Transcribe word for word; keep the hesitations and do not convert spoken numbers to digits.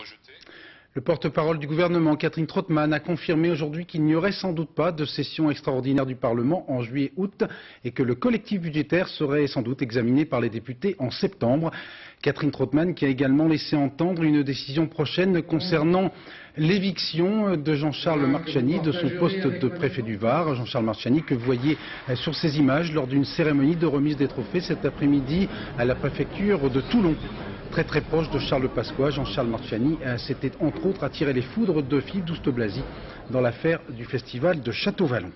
rejeté. Le porte-parole du gouvernement, Catherine Trautmann, a confirmé aujourd'hui qu'il n'y aurait sans doute pas de session extraordinaire du Parlement en juillet août et que le collectif budgétaire serait sans doute examiné par les députés en septembre. Catherine Trautmann qui a également laissé entendre une décision prochaine concernant l'éviction de Jean-Charles Marchiani de son poste de préfet du Var. Jean-Charles Marchiani que vous voyez sur ces images lors d'une cérémonie de remise des trophées cet après-midi à la préfecture de Toulon. Très très proche de Charles Pasqua, Jean-Charles Marchiani s'était entre autres attiré les foudres de Philippe Douste-Blazy dans l'affaire du festival de Châteauvallon.